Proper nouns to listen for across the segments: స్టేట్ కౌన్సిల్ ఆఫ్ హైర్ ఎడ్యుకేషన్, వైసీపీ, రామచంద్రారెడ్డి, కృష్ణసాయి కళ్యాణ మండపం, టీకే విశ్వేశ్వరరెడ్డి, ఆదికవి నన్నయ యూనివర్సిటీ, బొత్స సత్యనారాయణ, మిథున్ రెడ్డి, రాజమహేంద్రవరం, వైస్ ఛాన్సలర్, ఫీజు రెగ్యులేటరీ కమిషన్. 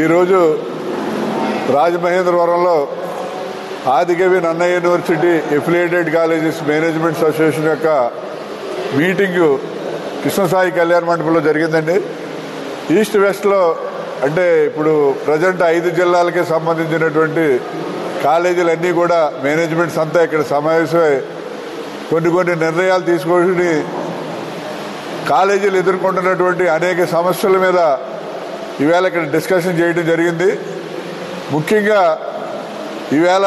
ఈరోజు రాజమహేంద్రవరంలో ఆదికవి నన్నయ యూనివర్సిటీ affiliated colleges managements association యొక్క మీటింగు కృష్ణసాయి కళ్యాణ మండపంలో జరిగిందండి. ఈస్ట్ వెస్ట్లో అంటే ఇప్పుడు ప్రజెంట్ 5 జిల్లాలకే సంబంధించినటువంటి కాలేజీలన్నీ కూడా మేనేజ్మెంట్స్ అంతా ఇక్కడ సమావేశమై కొన్ని నిర్ణయాలు తీసుకొని కాలేజీలు ఎదుర్కొంటున్నటువంటి అనేక సమస్యల మీద ఈవేళ ఇక్కడ డిస్కషన్ చేయడం జరిగింది. ముఖ్యంగా ఈవేళ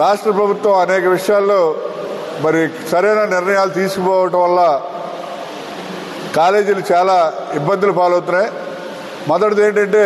రాష్ట్ర ప్రభుత్వం అనేక విషయాల్లో మరి సరైన నిర్ణయాలు తీసుకుపోవటం వల్ల కాలేజీలు చాలా ఇబ్బందులు పాలవుతున్నాయి. మొదటిది ఏంటంటే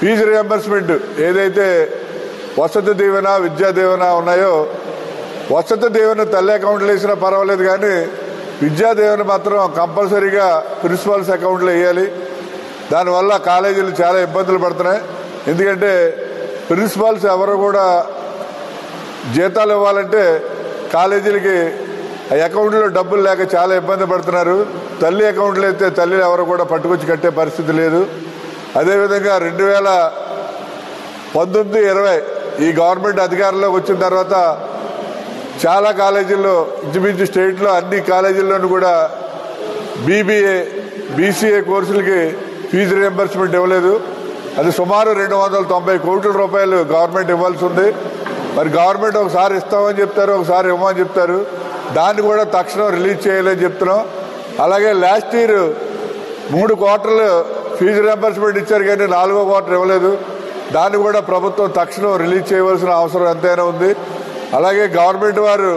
ఫీజు రియంబర్స్మెంట్, ఏదైతే వసతి దీవెన విద్యా దీవెన ఉన్నాయో వసతి దీవెన తల్లి అకౌంట్లు వేసినా పర్వాలేదు, కానీ విద్యా దీవెన మాత్రం కంపల్సరీగా ప్రిన్సిపాల్స్ అకౌంట్లు వేయాలి. దానివల్ల కాలేజీలు చాలా ఇబ్బందులు పడుతున్నాయి. ఎందుకంటే ప్రిన్సిపాల్స్ ఎవరు కూడా జీతాలు ఇవ్వాలంటే కాలేజీలకి అకౌంట్లో డబ్బులు లేక చాలా ఇబ్బంది పడుతున్నారు. తల్లి అకౌంట్లు అయితే తల్లి ఎవరు కూడా పట్టుకొచ్చి కట్టే పరిస్థితి లేదు. అదేవిధంగా 2019-20 ఈ గవర్నమెంట్ అధికారంలోకి వచ్చిన తర్వాత చాలా కాలేజీల్లో ఇంచుమించు స్టేట్లో అన్ని కాలేజీల్లోనూ కూడా బీబీఏ బీసీఏ కోర్సులకి ఫీజు రియంబర్స్మెంట్ ఇవ్వలేదు. అది సుమారు 290 కోట్ల రూపాయలు గవర్నమెంట్ ఇవ్వాల్సి ఉంది. మరి గవర్నమెంట్ ఒకసారి ఇస్తామని చెప్తారు, ఒకసారి ఇవ్వమని చెప్తారు. దాన్ని కూడా తక్షణం రిలీజ్ చేయాలని చెప్తున్నాం. అలాగే లాస్ట్ ఇయర్ 3 క్వార్టర్లు ఫీజు రియంబర్స్మెంట్ ఇచ్చారు, కానీ 4వ క్వార్టర్ ఇవ్వలేదు. దాన్ని కూడా ప్రభుత్వం తక్షణం రిలీజ్ చేయవలసిన అవసరం ఎంతైనా ఉంది. అలాగే గవర్నమెంట్ వారు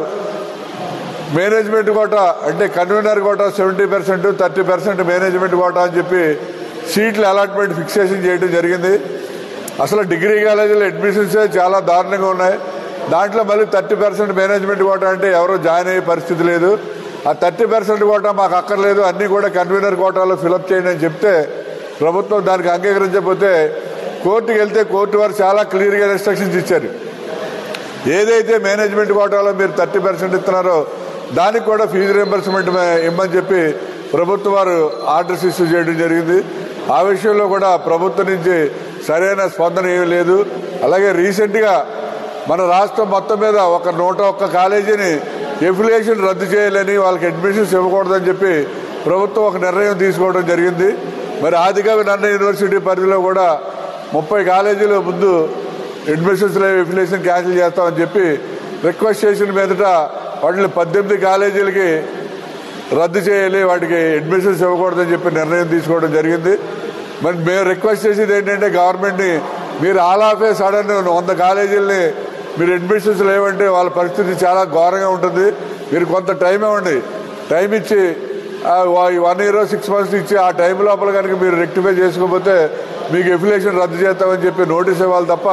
మేనేజ్మెంట్ కోటా అంటే కన్వీనర్ కోటా 70%, 30% మేనేజ్మెంట్ కోటా అని చెప్పి సీట్ల అలాట్మెంట్ ఫిక్సేషన్ చేయడం జరిగింది. అసలు డిగ్రీ కాలేజీలో అడ్మిషన్సే చాలా దారుణంగా ఉన్నాయి. దాంట్లో మళ్ళీ 30% మేనేజ్మెంట్ కోటా అంటే ఎవరో జాయిన్ అయ్యే పరిస్థితి లేదు. ఆ 30% కోటా మాకు అక్కర్లేదు, అన్నీ కూడా కన్వీనర్ కోటాలో ఫిలప్ చేయండి అని చెప్తే ప్రభుత్వం దానికి అంగీకరించకపోతే కోర్టుకు వెళ్తే కోర్టు వారు చాలా క్లియర్గా ఇన్స్ట్రక్షన్స్ ఇచ్చారు. ఏదైతే మేనేజ్మెంట్ కోటాలో మీరు 30% ఇస్తున్నారో దానికి కూడా ఫీజు రియంబర్స్మెంట్ ఇమ్మని చెప్పి ప్రభుత్వం వారు ఆర్డర్స్ ఇష్యూ చేయడం జరిగింది. ఆ విషయంలో కూడా ప్రభుత్వం నుంచి సరైన స్పందన ఏమీ లేదు. అలాగే రీసెంట్గా మన రాష్ట్రం మొత్తం మీద 101 కాలేజీని ఎఫిలియేషన్ రద్దు చేయాలని, వాళ్ళకి అడ్మిషన్స్ ఇవ్వకూడదని చెప్పి ప్రభుత్వం ఒక నిర్ణయం తీసుకోవడం జరిగింది. మరి ఆదికవి నన్నయ యూనివర్సిటీ పరిధిలో కూడా 30 కాలేజీల ముందు అడ్మిషన్స్లో ఎఫిలియేషన్ క్యాన్సిల్ చేస్తామని చెప్పి రిక్వెస్ట్ చేసిన మీదట వాటిని 18 కాలేజీలకి రద్దు చేయాలి, వాటికి అడ్మిషన్స్ ఇవ్వకూడదని చెప్పి నిర్ణయం తీసుకోవడం జరిగింది. మరి మేము రిక్వెస్ట్ చేసేది ఏంటంటే గవర్నమెంట్ని, మీరు ఆల్ ఆఫ్ ఏ సడన్ 100 కాలేజీలని మీరు అడ్మిషన్స్ లేవంటే వాళ్ళ పరిస్థితి చాలా ఘోరంగా ఉంటుంది. మీరు కొంత టైం ఇవ్వండి, టైం ఇచ్చి 1 year 6 months ఇచ్చి ఆ టైం లోపల కనుక మీరు రెక్టిఫై చేసుకోకపోతే మీకు ఎఫిలియేషన్ రద్దు చేస్తామని చెప్పి నోటీస్ ఇవ్వాలి తప్ప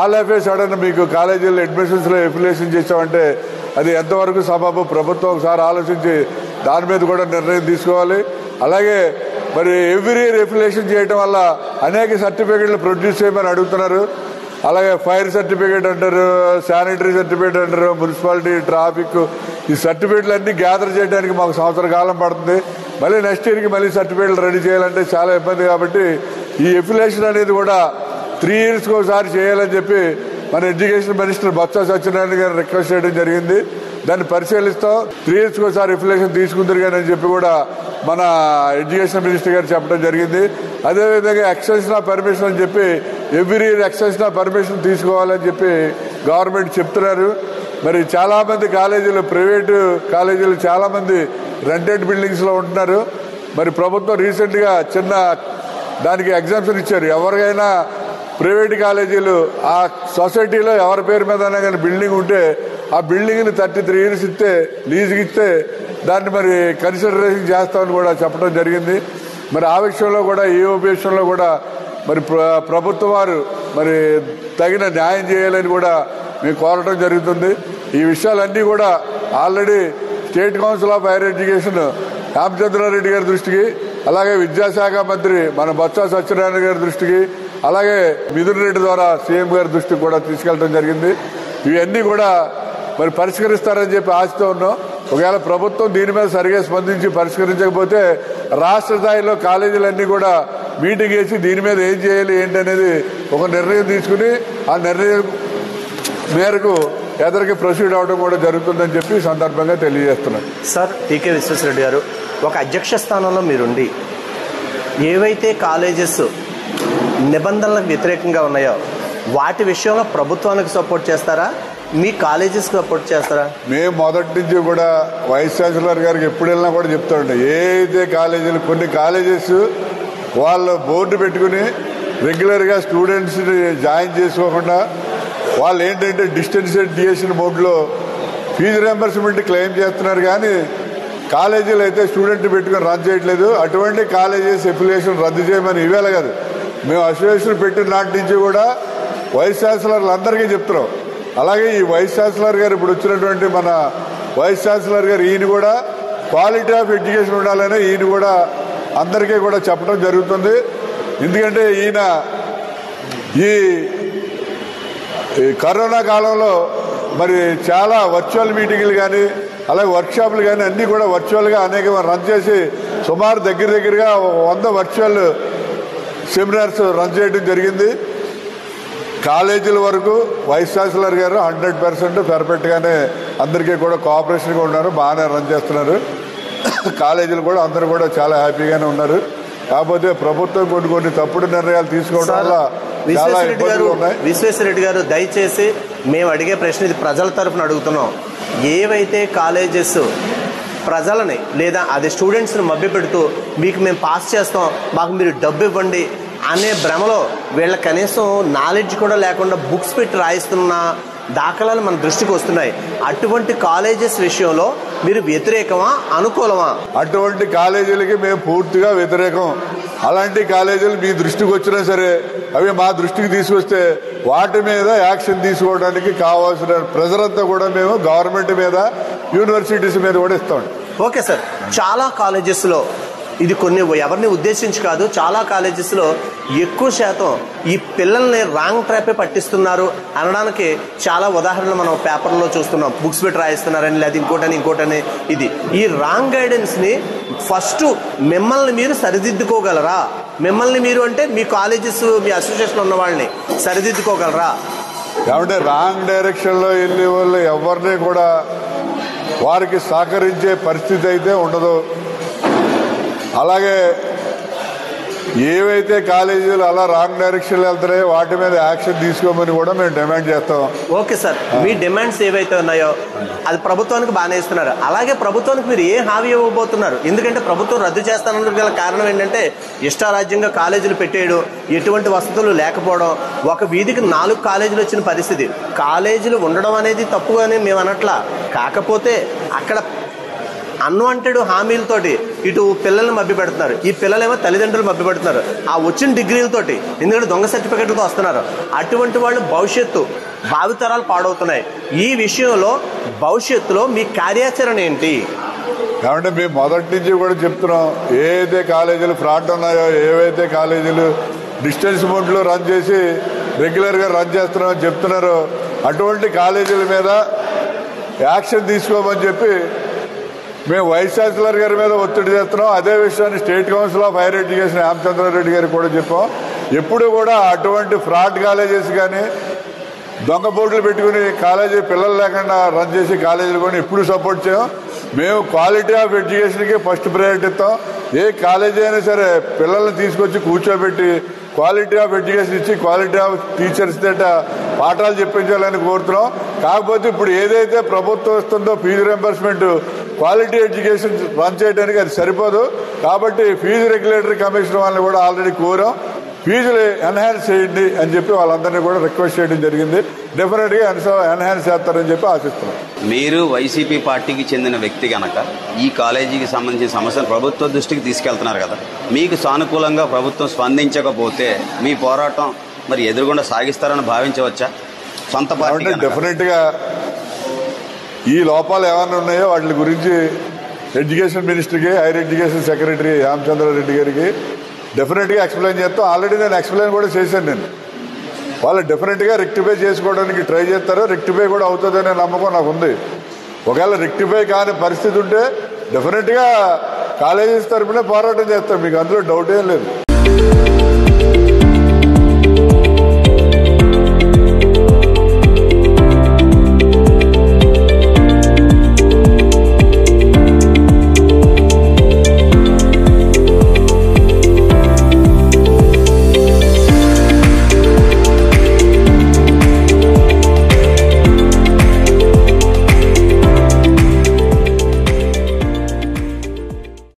ఆల్ ఆఫ్ ఏ సడన్ మీకు కాలేజీల్లో అడ్మిషన్స్లో ఎఫిలియేషన్ చేస్తామంటే అది ఎంతవరకు సబబు? ప్రభుత్వం ఒకసారి ఆలోచించి దాని మీద కూడా నిర్ణయం తీసుకోవాలి. అలాగే మరి ఎవ్రీ ఇయర్ ఎఫిలియేషన్ చేయడం వల్ల అనేక సర్టిఫికేట్లు ప్రొడ్యూస్ చేయమని అడుగుతున్నారు. అలాగే ఫైర్ సర్టిఫికేట్ అంటారు, శానిటరీ సర్టిఫికేట్ అంటారు, మున్సిపాలిటీ ట్రాఫిక్, ఈ సర్టిఫికేట్లు అన్నీ గ్యాదర్ చేయడానికి మాకు 1 సంవత్సరం కాలం పడుతుంది. మళ్ళీ నెక్స్ట్ ఇయర్కి మళ్ళీ సర్టిఫికేట్లు రెడీ చేయాలంటే చాలా ఇబ్బంది. కాబట్టి ఈ ఎఫిలియేషన్ అనేది కూడా 3 yearsకి ఒకసారి చేయాలని చెప్పి మన ఎడ్యుకేషన్ మినిస్టర్ బొత్స సత్యనారాయణ గారు రిక్వెస్ట్ చేయడం జరిగింది. దాన్ని పరిశీలిస్తాం, 3 yearsకి ఒకసారి రిఫ్లెక్షన్ తీసుకుంటారు కానీ అని చెప్పి కూడా మన ఎడ్యుకేషన్ మినిస్టర్ గారు చెప్పడం జరిగింది. అదేవిధంగా ఎక్స్టెన్షన్ ఆఫ్ పర్మిషన్ అని చెప్పి every year extension of permission తీసుకోవాలని చెప్పి గవర్నమెంట్ చెప్తున్నారు. మరి చాలామంది కాలేజీలు, ప్రైవేటు కాలేజీలు చాలామంది రెంటెడ్ బిల్డింగ్స్లో ఉంటున్నారు. మరి ప్రభుత్వం రీసెంట్గా చిన్న దానికి ఎగ్జాంప్షన్ ఇచ్చారు. ఎవరికైనా ప్రైవేట్ కాలేజీలు ఆ సొసైటీలో ఎవరి పేరు మీదైనా కానీ బిల్డింగ్ ఉంటే ఆ బిల్డింగ్ని 33 years ఇస్తే, లీజుకి ఇస్తే దాన్ని మరి కన్సిడరేషన్ చేస్తామని కూడా చెప్పడం జరిగింది. మరి ఆ విషయంలో కూడా ఈ విషయంలో కూడా మరి ప్రభుత్వం వారు మరి తగిన న్యాయం చేయాలని కూడా మేము కోరడం జరుగుతుంది. ఈ విషయాలన్నీ కూడా already స్టేట్ కౌన్సిల్ ఆఫ్ హైర్ ఎడ్యుకేషన్ రామచంద్రారెడ్డి గారి దృష్టికి, అలాగే విద్యాశాఖ మంత్రి మన బొత్స సత్యనారాయణ గారి దృష్టికి, అలాగే మిథున్ రెడ్డి ద్వారా సీఎం గారి దృష్టికి కూడా తీసుకెళ్ళడం జరిగింది. ఇవన్నీ కూడా మరి పరిష్కరిస్తారని చెప్పి ఆశతో ఉన్నాం. ఒకవేళ ప్రభుత్వం దీని మీద సరిగా స్పందించి పరిష్కరించకపోతే రాష్ట్ర స్థాయిలో కాలేజీలన్నీ కూడా మీటింగ్ వేసి దీని మీద ఏం చేయాలి ఏంటనేది ఒక నిర్ణయం తీసుకుని ఆ నిర్ణయం మేరకు ఎదరికి ప్రొసీడ్ అవడం కూడా జరుగుతుందని చెప్పి సందర్భంగా తెలియజేస్తున్నాను. సార్, టీకే విశ్వేశ్వరరెడ్డి గారు, ఒక అధ్యక్ష స్థానంలో మీరుండి ఏవైతే కాలేజెస్ నిబంధనలకు వ్యతిరేకంగా ఉన్నాయో వాటి విషయంలో ప్రభుత్వానికి సపోర్ట్ చేస్తారా, మీ కాలేజెస్ సపోర్ట్ చేస్తారా? మేము మొదటి నుంచి కూడా వైస్ ఛాన్సలర్ గారికి ఎప్పుడు వెళ్ళినా కూడా చెప్తామండి, ఏదైతే కాలేజీలు కొన్ని కాలేజెస్ వాళ్ళు బోర్డు పెట్టుకుని రెగ్యులర్గా స్టూడెంట్స్ని జాయిన్ చేసుకోకుండా వాళ్ళు ఏంటంటే డిస్టెన్స్ ఎడ్యుకేషన్ మోడ్లో ఫీజు రియంబర్స్మెంట్ క్లెయిమ్ చేస్తున్నారు కానీ కాలేజీలు అయితే స్టూడెంట్ పెట్టుకుని రన్ చేయట్లేదు. అటువంటి కాలేజెస్ అఫిలియేషన్ రద్దు చేయమని ఇవ్వాలి కాదు, మేము అసోసియేషన్ పెట్టిన నాటి నుంచి కూడా వైస్ ఛాన్సలర్లు అందరికీ చెప్తున్నాం. అలాగే ఈ వైస్ ఛాన్సలర్ గారు ఇప్పుడు వచ్చినటువంటి మన వైస్ ఛాన్సలర్ గారు ఈయన కూడా క్వాలిటీ ఆఫ్ ఎడ్యుకేషన్ ఉండాలని ఈయన కూడా అందరికీ కూడా చెప్పడం జరుగుతుంది. ఎందుకంటే ఈయన ఈ కరోనా కాలంలో మరి చాలా వర్చువల్ మీటింగ్లు కానీ అలాగే వర్క్షాప్లు కానీ అన్నీ కూడా వర్చువల్గా అనేక రన్ చేసి సుమారు దగ్గరగా 100 వర్చువల్ సెమినార్స్ రన్ చేయడం జరిగింది. కాలేజీల వరకు వైస్ ఛాన్సలర్ గారు 100% పర్ఫెక్ట్గానే అందరికీ కూడా కోఆపరేషన్గా ఉన్నారు, బాగానే రన్ చేస్తున్నారు. కాలేజీలు కూడా అందరూ కూడా చాలా హ్యాపీగానే ఉన్నారు. కాకపోతే ప్రభుత్వం కొన్ని తప్పుడు నిర్ణయాలు తీసుకోవడం వల్ల విశ్వేశ్వరరెడ్డి గారు, దయచేసి మేము అడిగే ప్రశ్న ఇది, ప్రజల తరఫున అడుగుతున్నాం. ఏవైతే కాలేజెస్ ప్రజలని లేదా అదే స్టూడెంట్స్ని మభ్యపెడుతూ మీకు మేము పాస్ చేస్తాం, మాకు మీరు డబ్బు ఇవ్వండి అనే భ్రమలో వీళ్ళ కనీసం నాలెడ్జ్ కూడా లేకుండా బుక్స్ పెట్టి రాయిస్తున్న దాఖలాలు మన దృష్టికి వస్తున్నాయి. అటువంటి కాలేజెస్ విషయంలో మీరు వ్యతిరేకమా అనుకూలమా? అటువంటి కాలేజీలకి మేము పూర్తిగా వ్యతిరేకం. అలాంటి కాలేజీలు మీ దృష్టికి వచ్చినా సరే అవి మా దృష్టికి తీసుకొస్తే వాటి మీద యాక్షన్ తీసుకోవడానికి కావాల్సిన ప్రెజర్ అంతా కూడా మేము గవర్నమెంట్ మీద, యూనివర్సిటీస్ మీద కూడా ఇస్తాం. ఓకే సార్, చాలా కాలేజెస్లో ఇది కొన్ని ఎవరిని ఉద్దేశించి కాదు, చాలా కాలేజెస్లో ఎక్కువ శాతం ఈ పిల్లల్ని రాంగ్ ట్రాపే పట్టిస్తున్నారు అనడానికి చాలా ఉదాహరణలు మనం పేపర్లో చూస్తున్నాం. బుక్స్ పెట్టి రాయిస్తున్నారని, లేదా ఇంకోటని. ఇది ఈ రాంగ్ గైడెన్స్ని ఫస్ట్ మిమ్మల్ని మీరు సరిదిద్దుకోగలరా? మిమ్మల్ని మీరు అంటే మీ కాలేజెస్, మీ అసోసియేషన్ ఉన్న వాళ్ళని సరిదిద్దుకోగలరా? కాబట్టి రాంగ్ డైరెక్షన్లో వెళ్ళే వాళ్ళు ఎవరిని కూడా వారికి సహకరించే పరిస్థితి అయితే ఉండదు. అలాగే ఏవైతే కాలేజీలు అలా రాంగ్ డైరెక్షన్ వెళ్తున్నాయో వాటి మీద యాక్షన్ తీసుకోమని కూడా మేము డిమాండ్ చేస్తాం. ఓకే సార్, మీ డిమాండ్స్ ఏవైతే ఉన్నాయో అది ప్రభుత్వానికి బాగానే ఇస్తున్నారు. అలాగే ప్రభుత్వానికి మీరు ఏ హామీ ఇవ్వబోతున్నారు? ఎందుకంటే ప్రభుత్వం రద్దు చేస్తానన్న గల కారణం ఏంటంటే ఇష్టారాజ్యంగా కాలేజీలు పెట్టేయడం, ఎటువంటి వసతులు లేకపోవడం, ఒక వీధికి 4 కాలేజీలు వచ్చిన పరిస్థితి. కాలేజీలు ఉండడం అనేది తప్పు అని మేము అనట్లా, కాకపోతే అక్కడ అన్వాంటెడ్ హామీలతోటి ఇటు పిల్లల్ని మభ్య పెడుతున్నారు, ఈ పిల్లలేమో తల్లిదండ్రులు మభ్య పెడుతున్నారు ఆ వచ్చిన డిగ్రీలతోటి, ఎందుకంటే దొంగ సర్టిఫికెట్లతో వస్తున్నారు. అటువంటి వాళ్ళు భవిష్యత్తు, భావితరాలు పాడవుతున్నాయి. ఈ విషయంలో భవిష్యత్తులో మీ కార్యాచరణ ఏంటి? కాబట్టి మేము మొదటి నుంచి కూడా చెప్తున్నాం, ఏవైతే కాలేజీలు ఫ్రాడ్ ఉన్నాయో, ఏవైతే కాలేజీలు డిస్టెన్స్ మోడ్లో రన్ చేసి రెగ్యులర్గా రన్ చేస్తున్నామని చెప్తున్నారో అటువంటి కాలేజీల మీద యాక్షన్ తీసుకోమని చెప్పి మేము వైస్ ఛాన్సలర్ గారి మీద ఒత్తిడి చేస్తున్నాం. అదే విషయాన్ని స్టేట్ కౌన్సిల్ ఆఫ్ హైర్ ఎడ్యుకేషన్ రామచంద్రారెడ్డి గారికి కూడా చెప్పాం. ఎప్పుడు కూడా అటువంటి ఫ్రాడ్ కాలేజెస్ కానీ, దొంగ బోర్డులు పెట్టుకుని కాలేజీ పిల్లలు లేకుండా రన్ చేసే కాలేజీలు కూడా ఎప్పుడు సపోర్ట్ చేయం. మేము క్వాలిటీ ఆఫ్ ఎడ్యుకేషన్కి ఫస్ట్ ప్రయారిటీ ఇస్తాం. ఏ కాలేజీ అయినా సరే పిల్లల్ని తీసుకొచ్చి కూర్చోబెట్టి క్వాలిటీ ఆఫ్ ఎడ్యుకేషన్ ఇచ్చి క్వాలిటీ ఆఫ్ టీచర్స్ తట పాఠాలు చెప్పించాలని కోరుతున్నాం. కాకపోతే ఇప్పుడు ఏదైతే ప్రభుత్వం వస్తుందో fees reimbursement, quality education run చేయడానికి అది సరిపోదు. కాబట్టి ఫీజు రెగ్యులేటరీ కమిషన్ వాళ్ళని కూడా ఆల్రెడీ కోరాం, ఫీజులు ఎన్హాన్స్ చేయండి అని చెప్పి వాళ్ళందరినీ కూడా రిక్వెస్ట్ చేయడం జరిగింది. డెఫినెట్గా ఎన్హాన్స్ చేస్తారని చెప్పి ఆశిస్తున్నాం. మీరు వైసీపీ పార్టీకి చెందిన వ్యక్తి కనుక ఈ కాలేజీకి సంబంధించిన సమస్యను ప్రభుత్వ దృష్టికి తీసుకెళ్తున్నారు కదా, మీకు సానుకూలంగా ప్రభుత్వం స్పందించకపోతే మీ పోరాటం మరి ఎదురుగుండా సాగిస్తారని భావించవచ్చా? సొంత పార్టీ డెఫినెట్గా ఈ లోపాలు ఏమైనా ఉన్నాయో వాటి గురించి ఎడ్యుకేషన్ మినిస్టర్కి, హైర్ ఎడ్యుకేషన్ సెక్రటరీ రామచంద్రారెడ్డి గారికి డెఫినెట్గా ఎక్స్ప్లెయిన్ చేస్తాం. ఆల్రెడీ నేను ఎక్స్ప్లెయిన్ కూడా చేశాను. నేను వాళ్ళు డెఫినెట్గా రెక్టిఫై చేసుకోవడానికి ట్రై చేస్తారు, రెక్టిఫై కూడా అవుతుందనే నమ్మకం నాకు ఉంది. ఒకవేళ రెక్టిఫై కాని పరిస్థితి ఉంటే డెఫినెట్గా కాలేజెస్ తరఫున పోరాటం చేస్తాం, మీకు అందులో డౌట్ ఏం లేదు.